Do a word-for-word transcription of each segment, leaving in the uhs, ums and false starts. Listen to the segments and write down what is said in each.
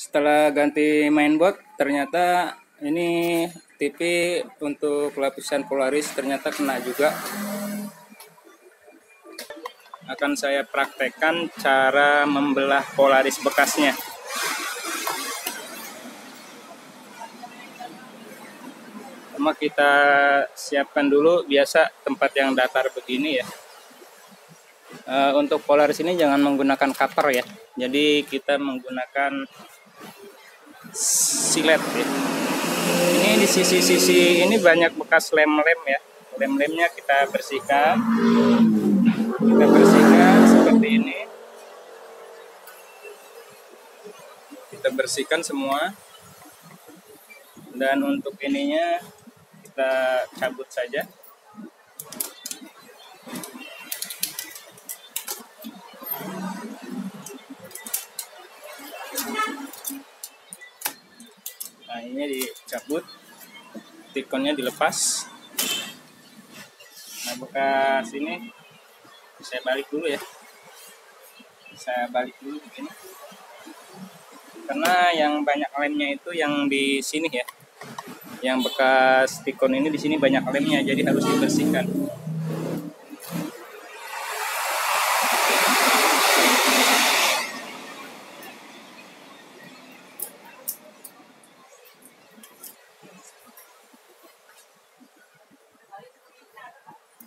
Setelah ganti mainboard, ternyata ini T V untuk lapisan Polaris ternyata kena juga. Akan saya praktekkan cara membelah Polaris bekasnya. Pertama kita siapkan dulu biasa tempat yang datar begini ya. Uh, untuk Polaris ini jangan menggunakan cutter ya. Jadi kita menggunakan silet ya. Ini di sisi-sisi ini banyak bekas lem-lem ya, lem-lemnya kita bersihkan kita bersihkan seperti ini, kita bersihkan semua, dan untuk ininya kita cabut saja. Nah, ini dicabut, tikonnya dilepas. Nah, bekas ini saya balik dulu ya, saya balik dulu begini, karena yang banyak lemnya itu yang di sini ya, yang bekas tikon ini di sini banyak lemnya, jadi harus dibersihkan.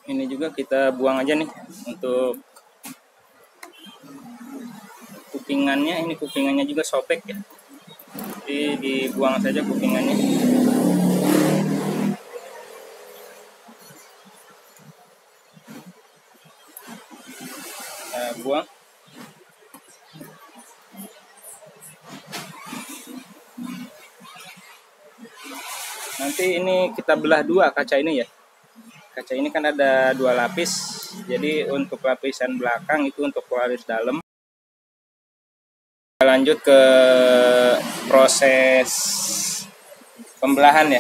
Ini juga kita buang aja nih untuk kupingannya, ini kupingannya juga sobek ya, jadi dibuang saja kupingannya. Nah, buang. Nanti ini kita belah dua kaca ini ya. Kaca ini kan ada dua lapis, jadi untuk lapisan belakang itu untuk Polaris dalam. Kita lanjut ke proses pembelahan ya.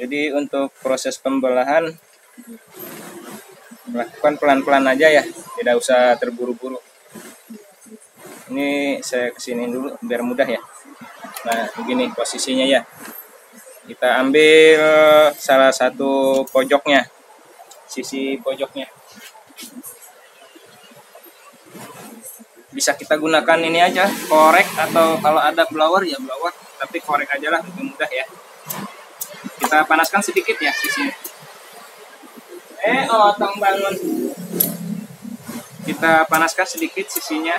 Jadi untuk proses pembelahan lakukan pelan-pelan aja ya, tidak usah terburu-buru. Ini saya kesini dulu biar mudah ya. Nah, begini posisinya ya. Kita ambil salah satu pojoknya, sisi pojoknya. Bisa kita gunakan ini aja, korek, atau kalau ada blower ya blower, tapi korek aja lah, lebih mudah ya. Kita panaskan sedikit ya sisinya. Eh, otong bangun. Kita panaskan sedikit sisinya.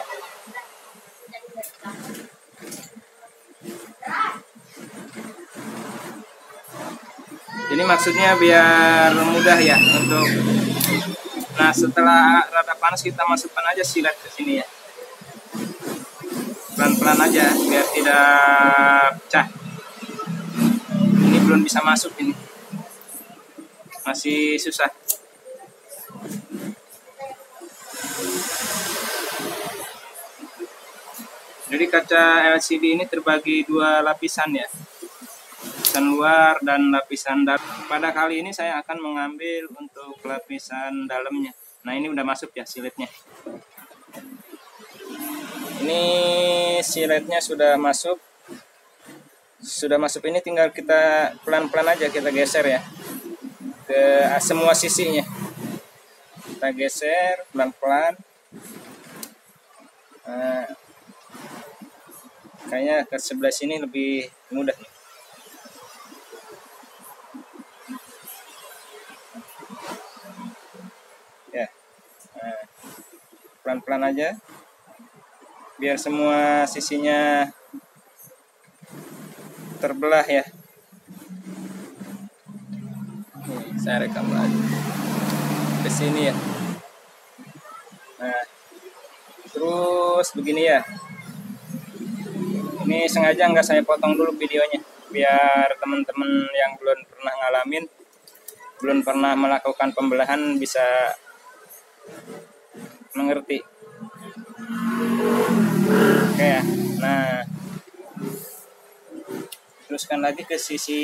Ini maksudnya biar mudah ya untuk. Nah, setelah rada panas kita masukkan aja silet ke sini ya. Pelan-pelan aja biar tidak pecah. Ini belum bisa masuk ini. Masih susah. Jadi kaca L C D ini terbagi dua lapisan ya. Luar dan lapisan dalam. Pada kali ini saya akan mengambil untuk lapisan dalamnya. Nah, ini udah masuk ya siletnya. Ini siletnya sudah masuk. Sudah masuk, ini tinggal kita pelan-pelan aja kita geser ya. Ke semua sisinya. Kita geser pelan-pelan. Nah, kayaknya ke sebelah sini lebih mudah nih. Pelan-pelan aja biar semua sisinya terbelah ya. Nih, saya rekam lagi ke sini ya. Nah, terus begini ya. Ini sengaja nggak saya potong dulu videonya biar teman-teman yang belum pernah ngalamin, belum pernah melakukan pembelahan bisa mengerti. Oke ya. Nah, teruskan lagi ke sisi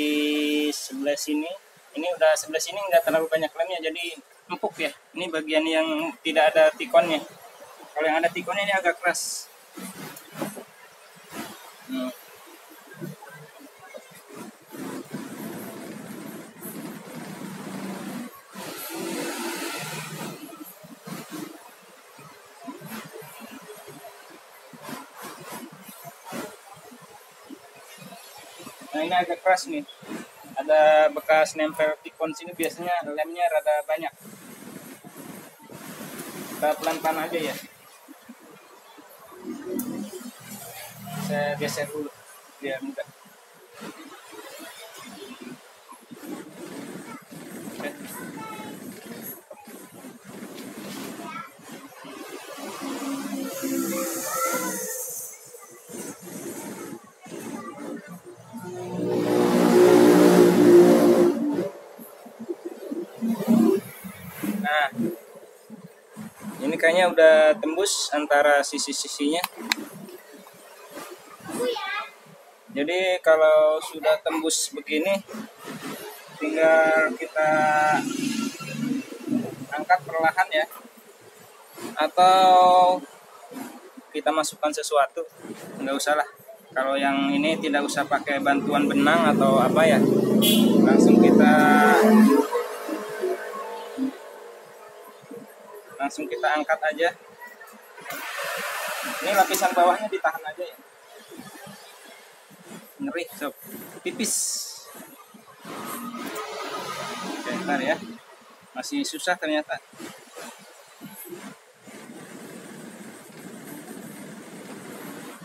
sebelah sini. Ini udah sebelah sini nggak terlalu banyak lemnya, jadi empuk ya. Ini bagian yang tidak ada tikonnya. Kalau yang ada tikonnya ini agak keras. Nah ini agak keras nih, ada bekas nempel tikon sini, biasanya lemnya rada banyak. Kita pelan-pelan aja ya, saya geser dulu biar mudah. Nah, ini kayaknya udah tembus antara sisi-sisinya. Jadi kalau sudah tembus begini, tinggal kita angkat perlahan ya, atau kita masukkan sesuatu. Nggak usah lah, kalau yang ini tidak usah pakai bantuan benang atau apa ya, langsung kita langsung kita angkat aja. Ini lapisan bawahnya ditahan aja ya. Ngeri, sob. Tipis. Oke, ntar ya. Masih susah ternyata.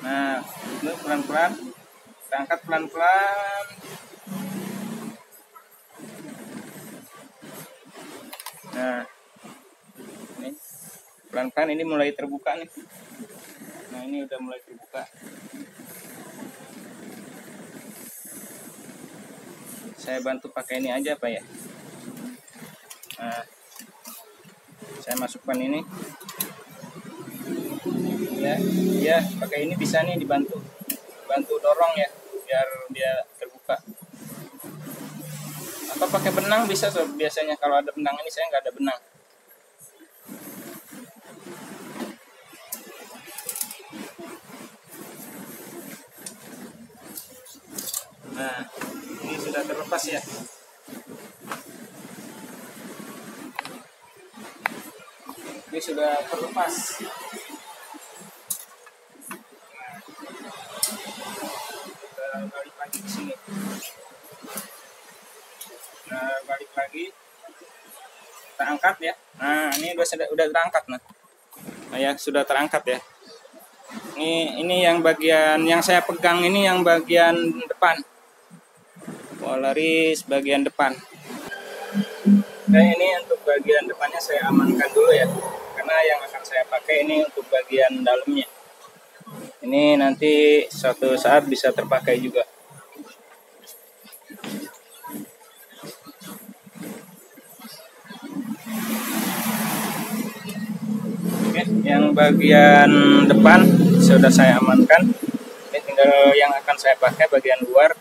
Nah, ini pelan-pelan. Kita angkat pelan-pelan. Nah, ini pelan-pelan, ini mulai terbuka nih. Nah, ini udah mulai terbuka. Saya bantu pakai ini aja apa ya. Nah, saya masukkan ini ya, ya pakai ini bisa nih, dibantu bantu dorong ya biar dia terbuka, atau pakai benang bisa tuh. Biasanya kalau ada benang, ini saya nggak ada benang. Nah, sudah terlepas ya. Ini sudah terlepas. Kita balik lagi ke sini. Nah, balik lagi. Kita angkat ya. Nah, ini udah udah terangkat nah. Nah ya, sudah terangkat ya. Ini ini yang bagian yang saya pegang, ini yang bagian depan. Polaris bagian depan. Nah, ini untuk bagian depannya saya amankan dulu ya, karena yang akan saya pakai ini untuk bagian dalamnya. Ini nanti suatu saat bisa terpakai juga. Oke, yang bagian depan sudah saya amankan. Ini tinggal yang akan saya pakai bagian luar.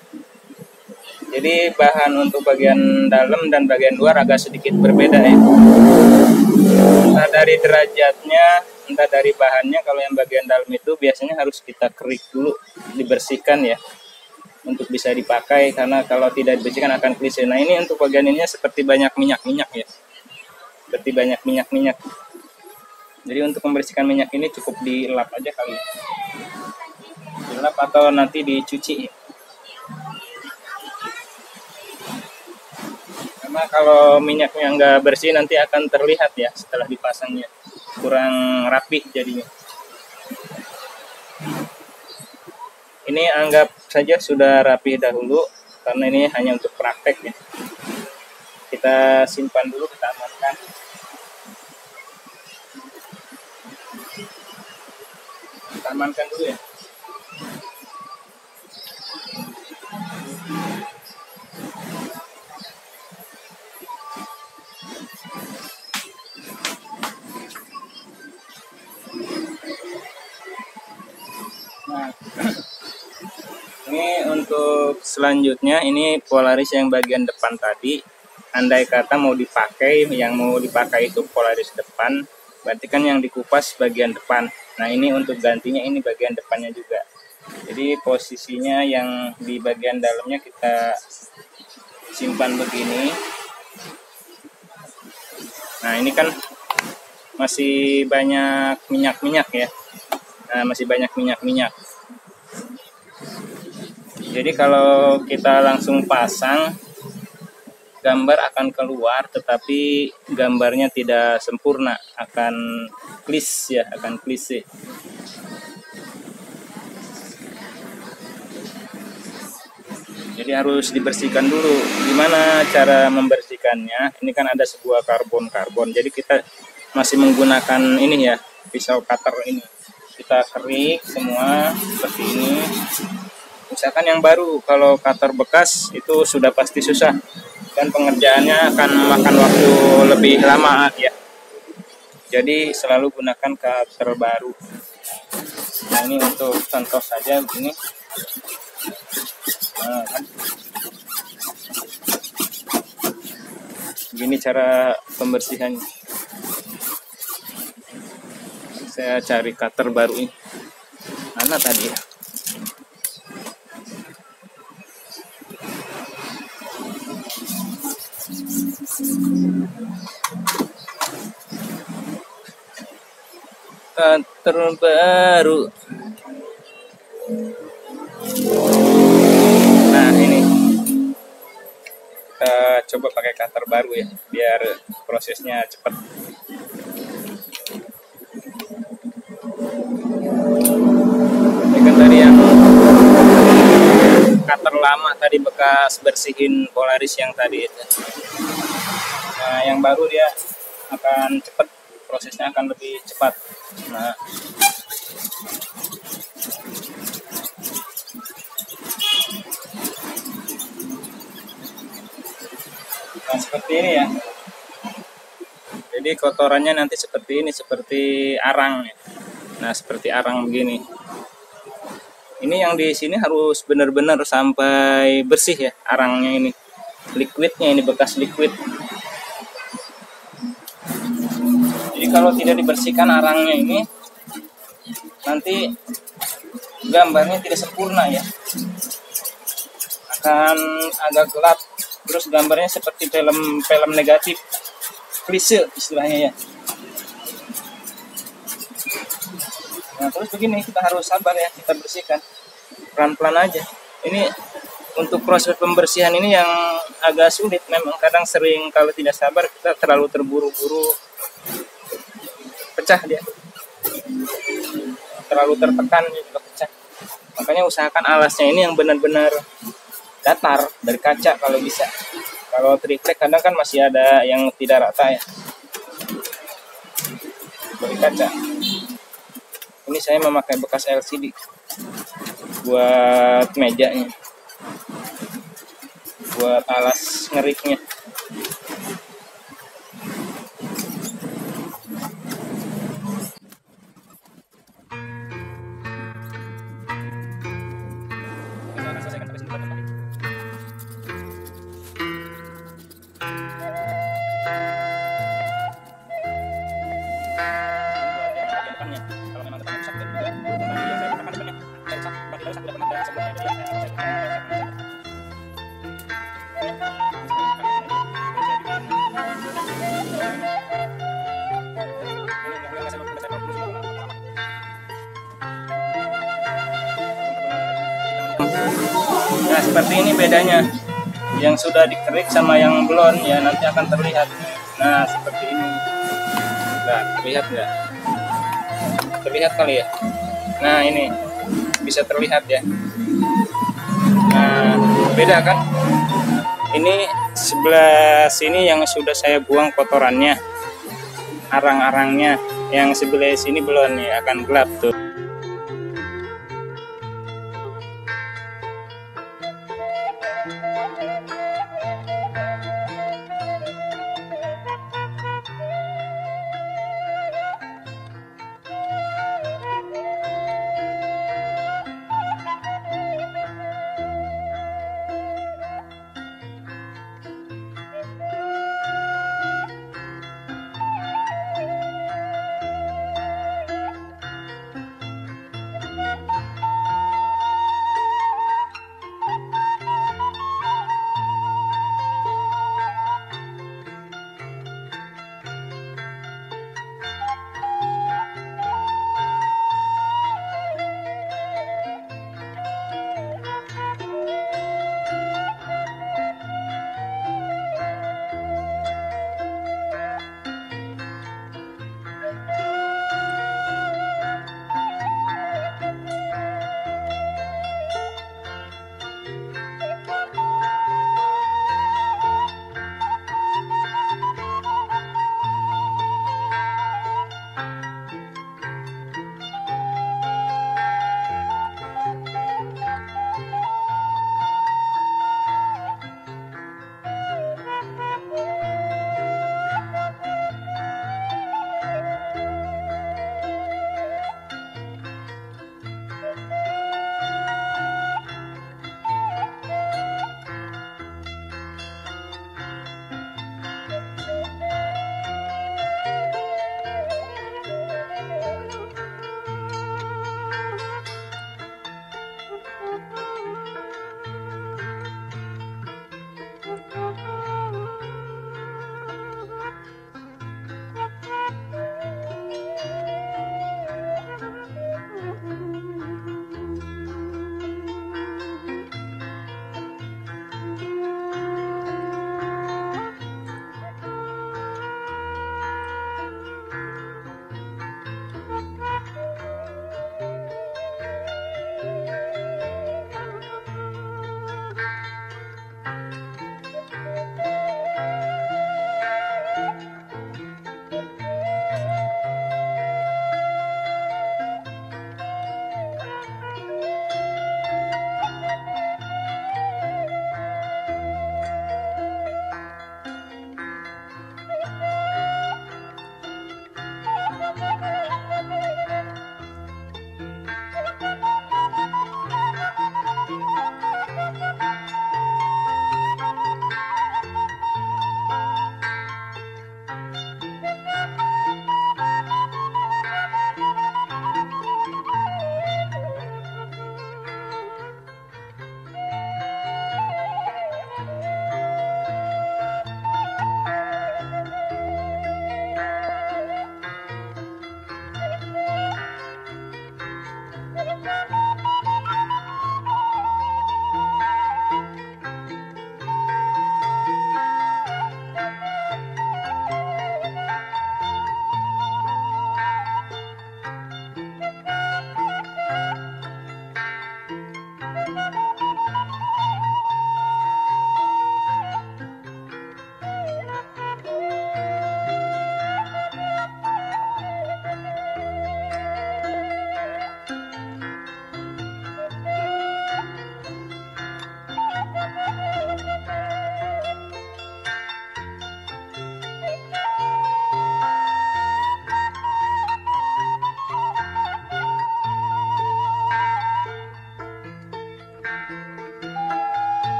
Jadi bahan untuk bagian dalam dan bagian luar agak sedikit berbeda ya. Entah dari derajatnya, entah dari bahannya. Kalau yang bagian dalam itu biasanya harus kita kerik dulu, dibersihkan ya, untuk bisa dipakai, karena kalau tidak dibersihkan akan klise. Nah ini untuk bagian ini seperti banyak minyak-minyak ya. Seperti banyak minyak-minyak. Jadi untuk membersihkan minyak ini cukup dilap aja kali. Dilap atau nanti dicuci ya. Karena kalau minyaknya nggak bersih nanti akan terlihat ya setelah dipasangnya, kurang rapih jadinya. Ini anggap saja sudah rapih dahulu, karena ini hanya untuk praktek ya. Kita simpan dulu, kita amankan. Kita amankan dulu ya. Nah, ini untuk selanjutnya, ini Polaris yang bagian depan tadi. Andai kata mau dipakai, yang mau dipakai itu Polaris depan, berarti kan yang dikupas bagian depan. Nah ini untuk gantinya, ini bagian depannya juga. Jadi posisinya yang di bagian dalamnya kita simpan begini. Nah ini kan masih banyak minyak-minyak ya. Nah, masih banyak minyak-minyak. Jadi kalau kita langsung pasang, gambar akan keluar tetapi gambarnya tidak sempurna, akan klise ya, akan klise. Jadi harus dibersihkan dulu. Gimana cara membersihkannya? Ini kan ada sebuah karbon-karbon. Jadi kita masih menggunakan ini ya, pisau cutter ini. Kita kerik semua seperti ini. Misalkan yang baru, kalau cutter bekas itu sudah pasti susah. Dan pengerjaannya akan memakan waktu lebih lama ya. Jadi selalu gunakan cutter baru. Nah ini untuk contoh saja begini. Nah, kan. Begini cara pembersihannya. Saya cari cutter baru ini. Mana tadi ya? Cutter baru. Coba pakai cutter baru ya, biar prosesnya cepat. Ini kan tadi yang cutter lama tadi bekas bersihin Polaris yang tadi itu. Nah, yang baru dia akan cepat, prosesnya akan lebih cepat. Nah. Nah, seperti ini ya. Jadi kotorannya nanti seperti ini, seperti arang. Nah, seperti arang begini. Ini yang di sini harus benar-benar sampai bersih ya, arangnya ini. Liquidnya ini bekas liquid. Jadi kalau tidak dibersihkan arangnya ini, nanti gambarnya tidak sempurna ya. Akan agak gelap. Terus gambarnya seperti film-film negatif, klise istilahnya ya. Nah terus begini, kita harus sabar ya, kita bersihkan pelan-pelan aja. Ini untuk proses pembersihan ini yang agak sulit memang, kadang sering kalau tidak sabar kita terlalu terburu-buru, pecah dia, terlalu tertekan juga pecah. Makanya usahakan alasnya ini yang benar-benar datar, dari kaca kalau bisa. Kalau triplek kadang kan masih ada yang tidak rata ya, dari kaca. Ini saya memakai bekas L C D buat mejanya, buat alas ngeriknya. Nah seperti ini bedanya, yang sudah dikerik sama yang belum ya, nanti akan terlihat. Nah seperti ini, nggak terlihat nggak? Terlihat kali ya. Nah ini bisa terlihat ya. Nah beda kan? Ini sebelah sini yang sudah saya buang kotorannya, arang-arangnya. Yang sebelah sini belum ya, akan gelap tuh.